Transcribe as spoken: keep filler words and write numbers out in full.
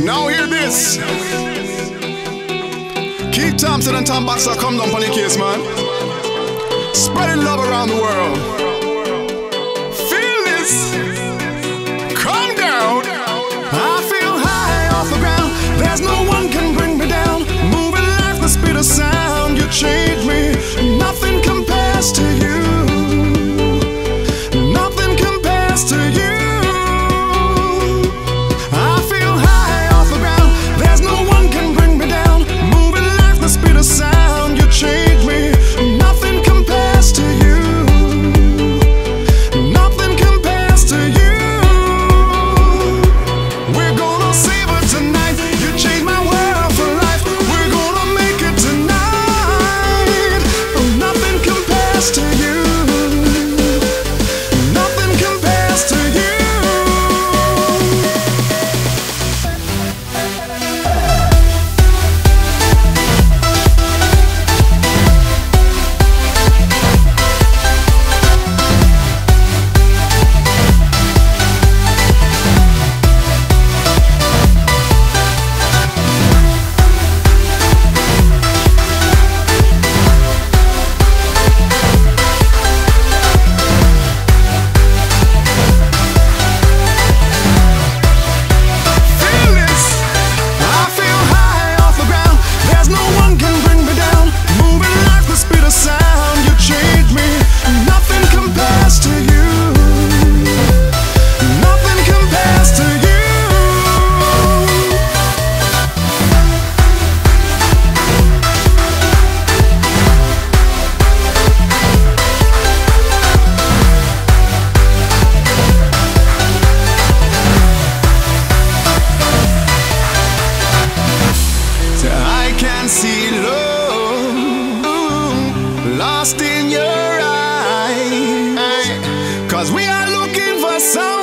Now hear this. Keith Thompson and Tom Boxer come down on the case, man. Spreading love around the world. Feel this. Come down. I feel high off the ground. There's no one can bring me down. Moving life, the speed of sound. You change me. Nothing compares to you. Nothing compares to you. See love lost in your eyes, 'cause we are looking for some